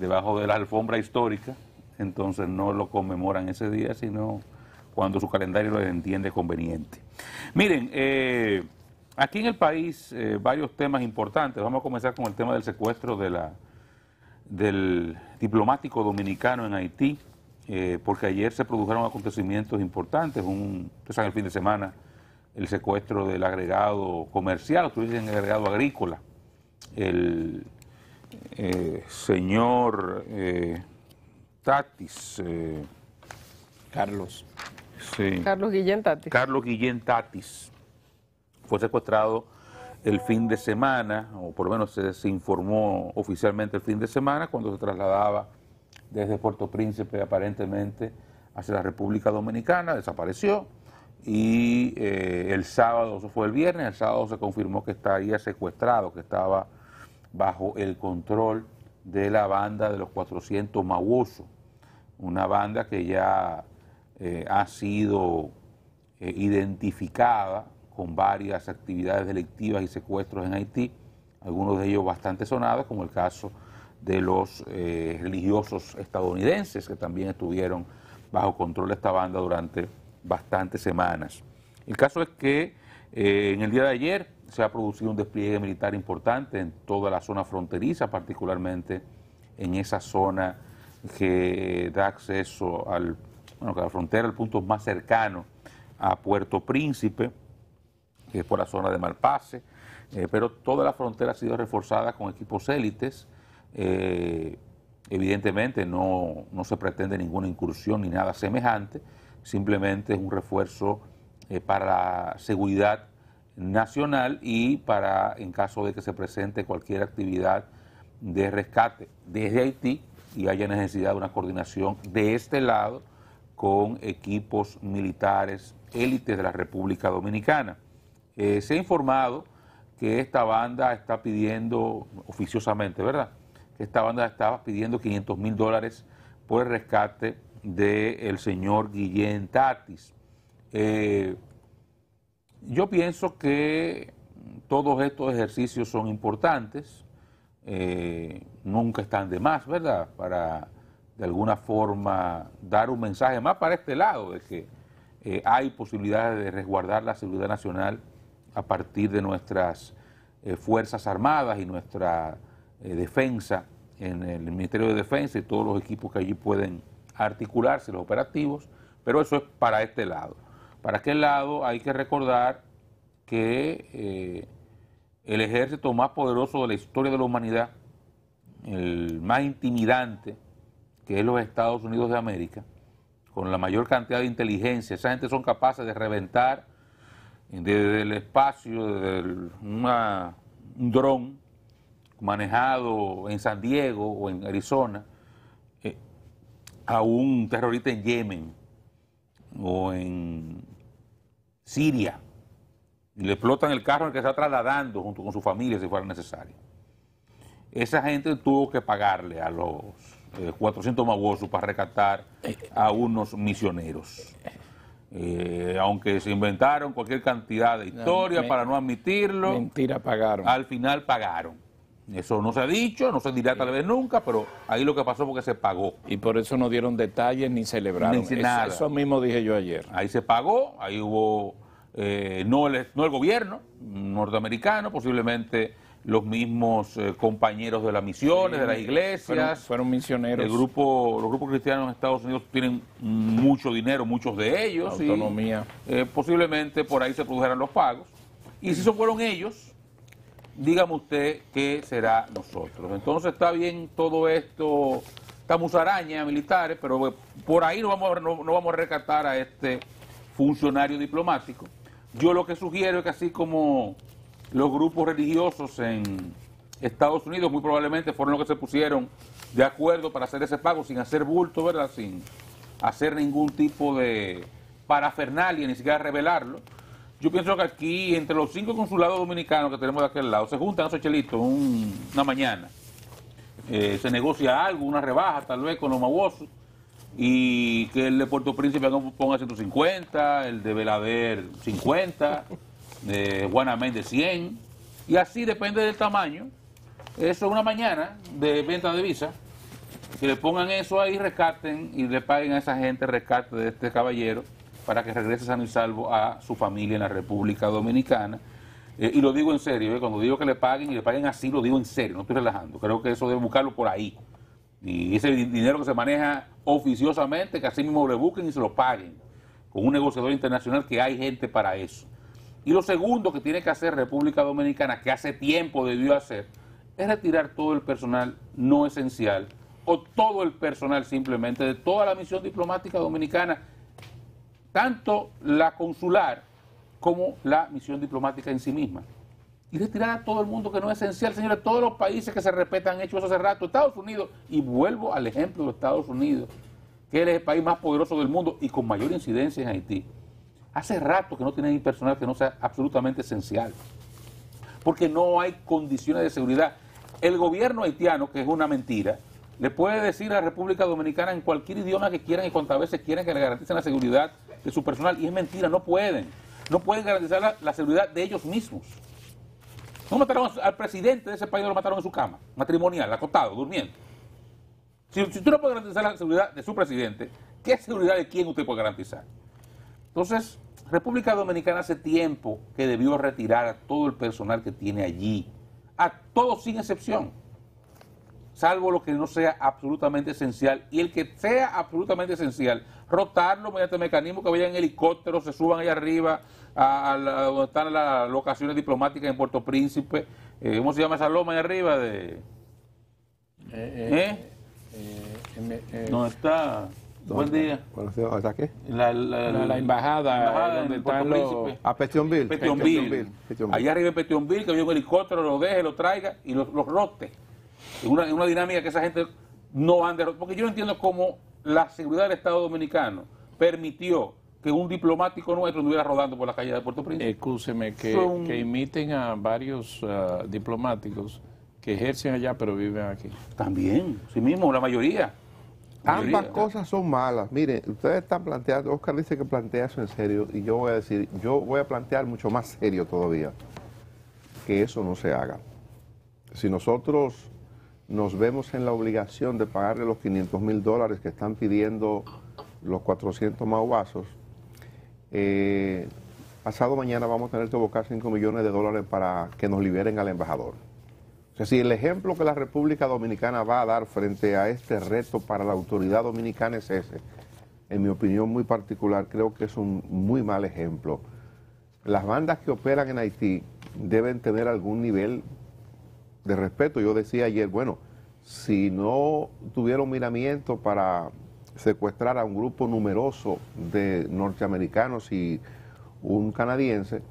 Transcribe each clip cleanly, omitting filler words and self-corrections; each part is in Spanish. debajo de la alfombra histórica, entonces no lo conmemoran ese día, sino cuando su calendario lo entiende conveniente. Miren, aquí en el país varios temas importantes. Vamos a comenzar con el tema del secuestro del diplomático dominicano en Haití, porque ayer se produjeron acontecimientos importantes. Ustedes saben, el fin de semana, el secuestro del agregado comercial, ustedes dicen agregado agrícola, el señor Tatis, Carlos. Sí. Carlos Guillén Tatis. Carlos Guillén Tatis fue secuestrado el fin de semana, o por lo menos se informó oficialmente el fin de semana, cuando se trasladaba desde Puerto Príncipe aparentemente hacia la República Dominicana, desapareció y el sábado, eso fue el viernes, el sábado se confirmó que estaría secuestrado, que estaba bajo el control de la banda de los 400 Mawozo, una banda que ya ha sido identificada con varias actividades delictivas y secuestros en Haití, algunos de ellos bastante sonados, como el caso de los religiosos estadounidenses, que también estuvieron bajo control de esta banda durante bastantes semanas. El caso es que en el día de ayer se ha producido un despliegue militar importante en toda la zona fronteriza, particularmente en esa zona que da acceso a la frontera, el punto más cercano a Puerto Príncipe, que es por la zona de Malpasse, pero toda la frontera ha sido reforzada con equipos élites. Evidentemente no se pretende ninguna incursión ni nada semejante, simplemente es un refuerzo para seguridad nacional y para, en caso de que se presente cualquier actividad de rescate desde Haití y haya necesidad de una coordinación de este lado con equipos militares élites de la República Dominicana. Se ha informado que esta banda está pidiendo, oficiosamente, ¿verdad?, que esta banda estaba pidiendo $500.000 por el rescate del señor Guillén Tatis. Yo pienso que todos estos ejercicios son importantes, nunca están de más, ¿verdad?, para de alguna forma dar un mensaje más para este lado, de que hay posibilidades de resguardar la seguridad nacional a partir de nuestras Fuerzas Armadas y nuestra defensa en el Ministerio de Defensa y todos los equipos que allí pueden articularse, los operativos, pero eso es para este lado. Para aquel lado hay que recordar que el ejército más poderoso de la historia de la humanidad, el más intimidante, que es los Estados Unidos de América, con la mayor cantidad de inteligencia, esa gente son capaces de reventar desde el espacio, desde un dron manejado en San Diego o en Arizona, a un terrorista en Yemen o en Siria, y le explotan el carro en el que está trasladando junto con su familia si fuera necesario. Esa gente tuvo que pagarle a los 400 Mawozo para rescatar a unos misioneros. Aunque se inventaron cualquier cantidad de historia para no admitirlo, mentira, pagaron. Al final pagaron. Eso no se ha dicho, no se dirá tal vez nunca, pero ahí lo que pasó porque se pagó. Y por eso no dieron detalles ni celebraron. Nada. Eso mismo dije yo ayer. Ahí se pagó, ahí hubo, no el gobierno norteamericano, posiblemente los mismos compañeros de las misiones, sí, de las iglesias. Fueron misioneros. Los grupos cristianos en Estados Unidos tienen mucho dinero, muchos de ellos. La autonomía. Y, posiblemente por ahí se produjeran los pagos. Y si eso fueron ellos, dígame usted qué será nosotros. Entonces está bien todo esto, esta musaraña militares, pero por ahí no vamos a rescatar a este funcionario diplomático. Yo lo que sugiero es que así como los grupos religiosos en Estados Unidos muy probablemente fueron los que se pusieron de acuerdo para hacer ese pago sin hacer bulto, ¿verdad?, sin hacer ningún tipo de parafernalia, ni siquiera revelarlo. Yo pienso que aquí, entre los 5 consulados dominicanos que tenemos de aquel lado, se juntan esos chelitos una mañana. Se negocia algo, una rebaja tal vez con los Mawozo, y que el de Puerto Príncipe ponga 150, el de Belader 50... de Guanamén de 100, y así depende del tamaño. Eso es una mañana de venta de visa que le pongan eso ahí, rescaten y le paguen a esa gente el rescate de este caballero para que regrese sano y salvo a su familia en la República Dominicana. Y lo digo en serio, cuando digo que le paguen y le paguen así, lo digo en serio, no estoy relajando. Creo que eso debe buscarlo por ahí. Y ese dinero que se maneja oficiosamente, que así mismo le busquen y se lo paguen, con un negociador internacional, que hay gente para eso. Y lo segundo que tiene que hacer República Dominicana, que hace tiempo debió hacer, es retirar todo el personal no esencial, o todo el personal simplemente, de toda la misión diplomática dominicana, tanto la consular como la misión diplomática en sí misma. Y retirar a todo el mundo que no es esencial, señores. Todos los países que se respetan han hecho eso hace rato. Estados Unidos, y vuelvo al ejemplo de Estados Unidos, que es el país más poderoso del mundo y con mayor incidencia en Haití, hace rato que no tienen personal que no sea absolutamente esencial, porque no hay condiciones de seguridad. El gobierno haitiano, que es una mentira, le puede decir a la República Dominicana en cualquier idioma que quieran y cuantas veces quieran que le garanticen la seguridad de su personal, y es mentira, no pueden. No pueden garantizar la seguridad de ellos mismos. No mataron al presidente de ese país, lo mataron en su cama, matrimonial, acotado, durmiendo. Si usted no puede garantizar la seguridad de su presidente, ¿qué seguridad de quién usted puede garantizar? Entonces, República Dominicana hace tiempo que debió retirar a todo el personal que tiene allí, a todos sin excepción, salvo lo que no sea absolutamente esencial, y el que sea absolutamente esencial, rotarlo mediante mecanismos que vayan en helicóptero, se suban allá arriba, a donde están las locaciones diplomáticas en Puerto Príncipe, ¿cómo se llama esa loma allá arriba? ¿Dónde está? Buen día. ¿Está qué? La embajada donde está Príncipe. A Pétionville. Allá arriba en Pétionville, que vaya un helicóptero, lo deje, lo traiga y los rote. Es una dinámica que esa gente no ande, porque yo no entiendo cómo la seguridad del Estado Dominicano permitió que un diplomático nuestro anduviera rodando por la calle de Puerto Príncipe. Excúseme, que imiten a varios diplomáticos que ejercen allá pero viven aquí. También, sí mismo, la mayoría. Ambas cosas son malas. Miren, ustedes están planteando, Oscar dice que plantea eso en serio, y yo voy a decir, yo voy a plantear mucho más serio todavía, que eso no se haga. Si nosotros nos vemos en la obligación de pagarle los $500.000 que están pidiendo los 400 Mawozos, pasado mañana vamos a tener que buscar $5 millones para que nos liberen al embajador. O sea, si el ejemplo que la República Dominicana va a dar frente a este reto para la autoridad dominicana es ese, en mi opinión muy particular, creo que es un muy mal ejemplo. Las bandas que operan en Haití deben tener algún nivel de respeto. Yo decía ayer, bueno, si no tuvieron miramiento para secuestrar a un grupo numeroso de norteamericanos y un canadiense,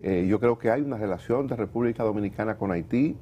yo creo que hay una relación de República Dominicana con Haití,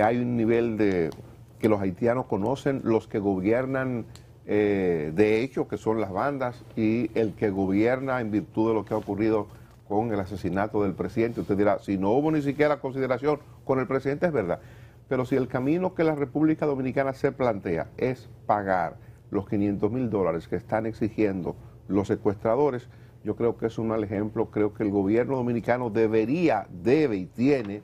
hay un nivel de que los haitianos conocen, los que gobiernan de hecho, que son las bandas, y el que gobierna en virtud de lo que ha ocurrido con el asesinato del presidente. Usted dirá, si no hubo ni siquiera consideración con el presidente, es verdad. Pero si el camino que la República Dominicana se plantea es pagar los $500.000 que están exigiendo los secuestradores, yo creo que es un mal ejemplo. Creo que el gobierno dominicano debe y tiene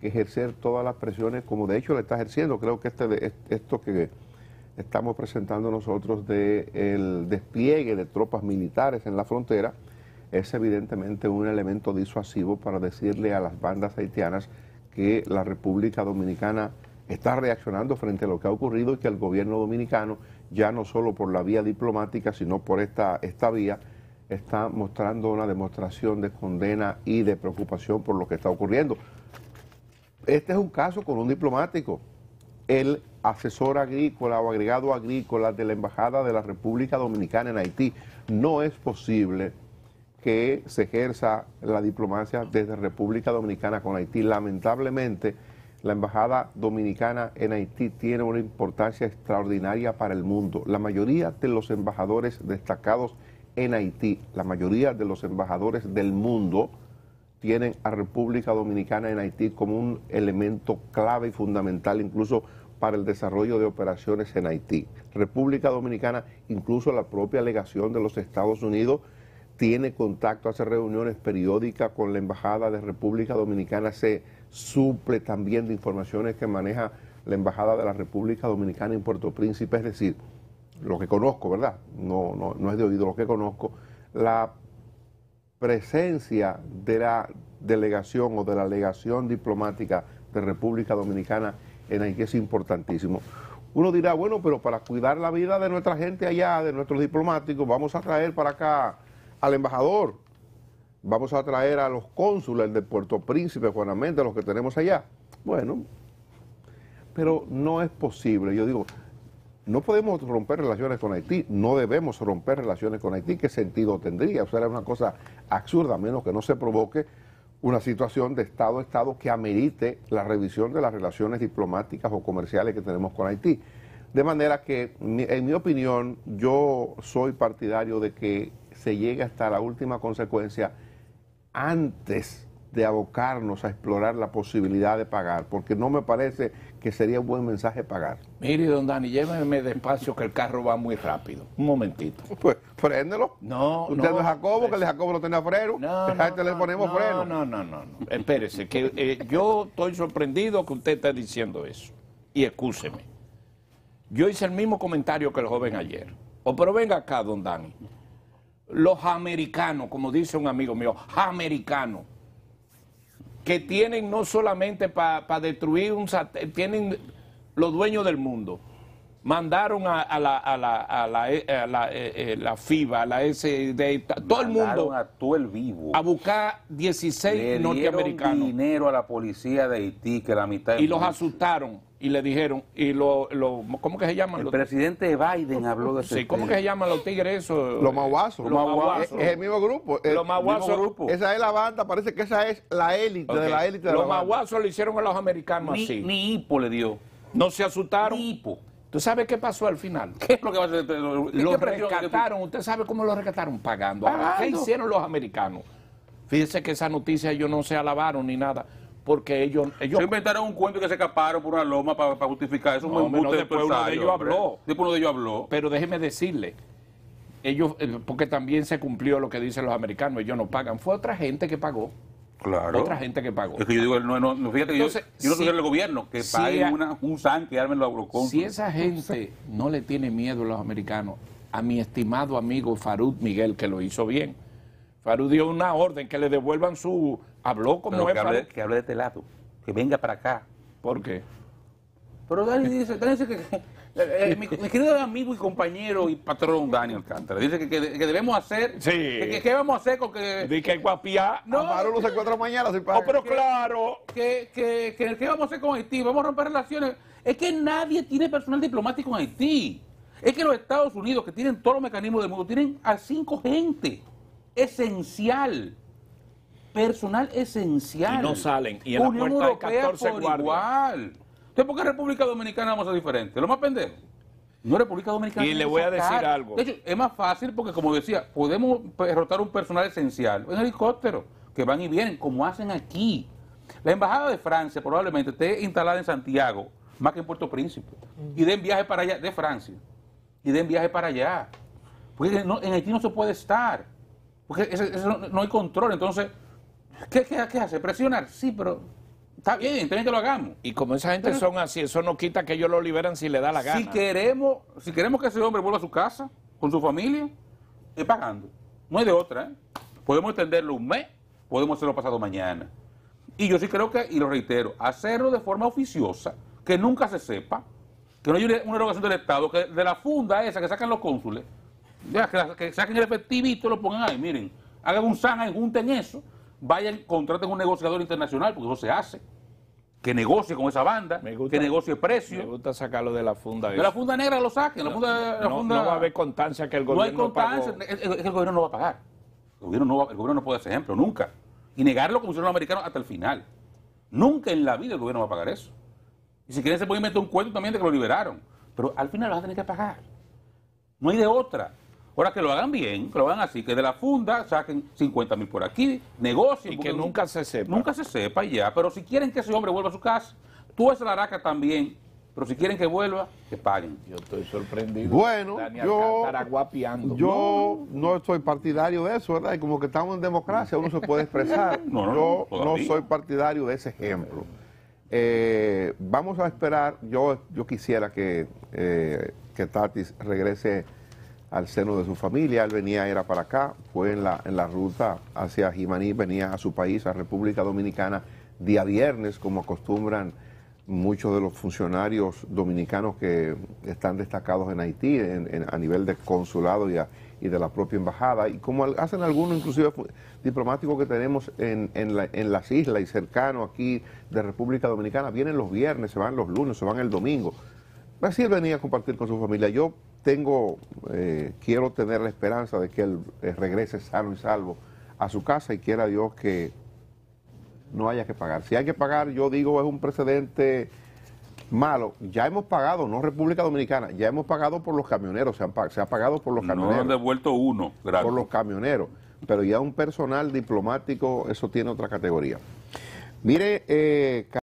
que ejercer todas las presiones, como de hecho le está ejerciendo. Creo que esto que estamos presentando nosotros del despliegue de tropas militares en la frontera es evidentemente un elemento disuasivo para decirle a las bandas haitianas que la República Dominicana está reaccionando frente a lo que ha ocurrido y que el gobierno dominicano, ya no solo por la vía diplomática, sino por esta vía, está mostrando una demostración de condena y de preocupación por lo que está ocurriendo. Este es un caso con un diplomático. El asesor agrícola o agregado agrícola de la Embajada de la República Dominicana en Haití. No es posible que se ejerza la diplomacia desde República Dominicana con Haití. Lamentablemente, la embajada dominicana en Haití tiene una importancia extraordinaria para el mundo. La mayoría de los embajadores destacados en Haití, la mayoría de los embajadores del mundo, tienen a República Dominicana en Haití como un elemento clave y fundamental, incluso para el desarrollo de operaciones en Haití. República Dominicana, incluso la propia delegación de los Estados Unidos, tiene contacto, hace reuniones periódicas con la Embajada de República Dominicana, se suple también de informaciones que maneja la Embajada de la República Dominicana en Puerto Príncipe, es decir, lo que conozco, ¿verdad? No es de oído, lo que conozco, la presencia de la delegación o de la legación diplomática de República Dominicana en Haití es importantísimo. Uno dirá, bueno, pero para cuidar la vida de nuestra gente allá, de nuestros diplomáticos, vamos a traer para acá al embajador, vamos a traer a los cónsules de Puerto Príncipe, Juanamente, los que tenemos allá. Bueno, pero no es posible. Yo digo, no podemos romper relaciones con Haití, no debemos romper relaciones con Haití. ¿Qué sentido tendría? O sea, era una cosa absurda, a menos que no se provoque una situación de Estado a Estado que amerite la revisión de las relaciones diplomáticas o comerciales que tenemos con Haití. De manera que, en mi opinión, yo soy partidario de que se llegue hasta la última consecuencia antes de abocarnos a explorar la posibilidad de pagar, porque no me parece que sería un buen mensaje pagar. Mire, don Dani, llévenme despacio que el carro va muy rápido. Un momentito. Pues, frénelo. No, usted no es Jacobo, que el de Jacobo lo tenía freno. No, le ponemos freno. No. Espérese, que yo estoy sorprendido que usted está diciendo eso. Y excúseme. Yo hice el mismo comentario que el joven ayer. Pero venga acá, don Dani. Los americanos, como dice un amigo mío, americanos, que tienen no solamente para destruir un satélite, tienen los dueños del mundo. Mandaron a la FIBA, a la SD, todo el mundo a todo el vivo a buscar 16 le norteamericanos. Dieron dinero a la policía de Haití, que la mitad y los asustaron y le dijeron y ¿cómo que se llaman? El presidente Biden habló de eso. Sí, ¿cómo que se llaman los tigres esos? Los Mawozo. Los Mawozo. Es el mismo grupo. Los Mawozo. Esa es la banda, parece que esa es la élite, okay, de la élite de los Mawozo le hicieron a los americanos así. Ni hipo le dio. No se asustaron. Ni hipo. ¿Tú sabes qué pasó al final? ¿Qué es lo que va a hacer? Lo rescataron. ¿Usted sabe cómo lo rescataron? Pagando. ¿Qué hicieron los americanos? Fíjese que esa noticia ellos no se alabaron ni nada, porque ellos se inventaron un cuento que se escaparon por una loma para justificar eso. Después uno de ellos habló. Pero déjeme decirle, ellos, porque también se cumplió lo que dicen los americanos, ellos no pagan. Fue otra gente que pagó. Claro. Otra gente que pagó. Es que yo digo, fíjate que entonces, yo no soy el gobierno, que paguen un san que armen los cónsules. Si esa gente no le tiene miedo a los americanos, a mi estimado amigo Farud Miguel, que lo hizo bien. Farud dio una orden que le devuelvan su... Habló como no es Farud. Que hable de este lado, que venga para acá. ¿Por qué? Pero Dani dice que... mi querido amigo y compañero y patrón Daniel Alcántara dice que debemos hacer. Sí. ¿Qué vamos a hacer con que? De que guapiá. No. Amaro lo encuentra mañana. Pero claro. ¿Qué vamos a hacer con Haití? Vamos a romper relaciones. Es que nadie tiene personal diplomático en Haití. Es que los Estados Unidos, que tienen todos los mecanismos del mundo, tienen a 5 gente esencial. Personal esencial. Y no salen. Y en la puerta hay 14 guardias. Entonces, ¿por qué República Dominicana vamos a ser diferentes? Lo más pendejo. No, República Dominicana. Y le voy a decir algo. De hecho, es más fácil porque, como decía, podemos derrotar un personal esencial en helicóptero, que van y vienen, como hacen aquí. La Embajada de Francia probablemente esté instalada en Santiago, más que en Puerto Príncipe. Y den viaje para allá, de Francia. Y den viaje para allá. Porque en Haití no se puede estar. Porque no hay control. Entonces, ¿qué hace? ¿Presionar? Sí, pero... Está bien, también que lo hagamos. Y como esa gente son así, eso no quita que ellos lo liberan si le da la gana. Si queremos que ese hombre vuelva a su casa, con su familia, es pagando. No hay de otra, ¿eh? Podemos extenderlo un mes, podemos hacerlo pasado mañana. Y yo sí creo que, y lo reitero, hacerlo de forma oficiosa, que nunca se sepa, que no haya una erogación del Estado, que de la funda esa que sacan los cónsules, que saquen el efectivito, lo pongan ahí, miren, hagan un sana, junten eso. Vayan, contraten un negociador internacional, porque eso se hace. Que negocie con esa banda, que negocie precio. Me gusta sacarlo de la funda. De la funda negra lo saquen. No va a haber constancia que el gobierno no pague. No hay constancia, el gobierno no va a pagar. El gobierno no puede hacer ejemplo, nunca. Y negarlo como hicieron los americanos hasta el final. Nunca en la vida el gobierno va a pagar eso. Y si quieren se pueden meter un cuento también de que lo liberaron. Pero al final lo van a tener que pagar. No hay de otra. Ahora que lo hagan bien, que lo hagan así, que de la funda saquen 50.000 por aquí, negocien. Y que nunca se sepa. Nunca se sepa ya, pero si quieren que ese hombre vuelva a su casa, tú esa laraca también, pero si quieren que vuelva, que paguen. Yo estoy sorprendido. Bueno, yo no soy partidario de eso, ¿verdad? Y como que estamos en democracia, uno se puede expresar. Yo no soy partidario de ese ejemplo. Vamos a esperar, yo quisiera que Tatis regrese al seno de su familia. Él venía, era para acá, fue en la ruta hacia Jimaní, venía a su país, a República Dominicana, día viernes, como acostumbran muchos de los funcionarios dominicanos que están destacados en Haití, a nivel de consulado y de la propia embajada, y como hacen algunos, inclusive diplomáticos que tenemos en las islas y cercanos aquí de República Dominicana, vienen los viernes, se van los lunes, se van el domingo. Así él venía a compartir con su familia. Yo tengo, quiero tener la esperanza de que él regrese sano y salvo a su casa, y quiera Dios que no haya que pagar. Si hay que pagar, yo digo, es un precedente malo. Ya hemos pagado, no República Dominicana, ya hemos pagado por los camioneros, se ha pagado por los camioneros. No han devuelto uno, gracias. Por los camioneros, pero ya un personal diplomático, eso tiene otra categoría. Mire,